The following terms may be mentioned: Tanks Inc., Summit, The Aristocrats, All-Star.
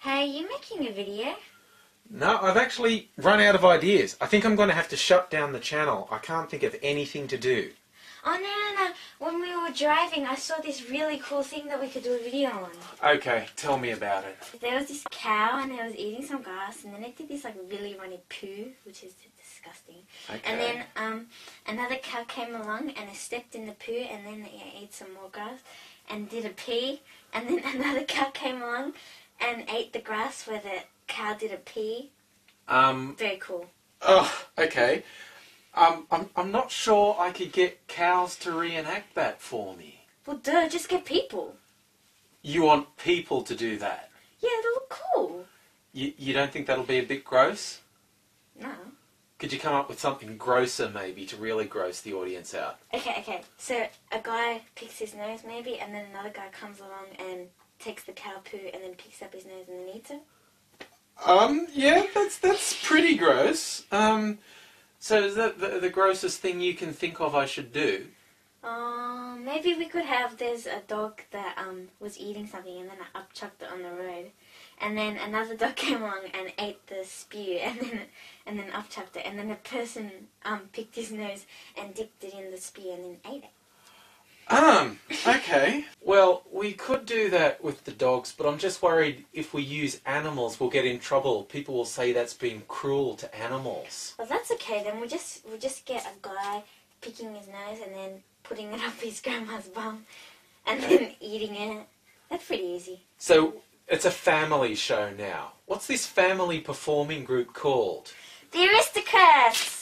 Hey, you're making a video? No, I've actually run out of ideas. I think I'm going to have to shut down the channel. I can't think of anything to do. Oh, no. When we were driving, I saw this really cool thing that we could do a video on. Okay, tell me about it. There was this cow, and it was eating some grass, and then it did this, like, really runny poo, which is disgusting. Okay. And then another cow came along, and it stepped in the poo, and then it ate some more grass, and did a pee, and then another cow came along and ate the grass where the cow did a pee. Very cool. Oh, okay. I'm not sure I could get cows to reenact that for me. Well, duh, just get people. You want people to do that? Yeah, it'll look cool. You don't think that'll be a bit gross? No. Could you come up with something grosser, maybe, to really gross the audience out? Okay. So, a guy picks his nose, maybe, and then another guy comes along and takes the cow poo and then picks up his nose and then eats it? Yeah, that's pretty gross. So is that the grossest thing you can think of I should do? Maybe we could have, there's a dog that was eating something and then I upchucked it on the road. And then another dog came along and ate the spew and then upchucked it. And then a person picked his nose and dipped it in the spew and then ate it. Okay. Well, we could do that with the dogs, but I'm just worried if we use animals, we'll get in trouble. People will say that's being cruel to animals. Well, that's okay. Then we'll just get a guy picking his nose and then putting it up his grandma's bum and then eating it. That's pretty easy. So it's a family show now. What's this family performing group called? The Aristocrats!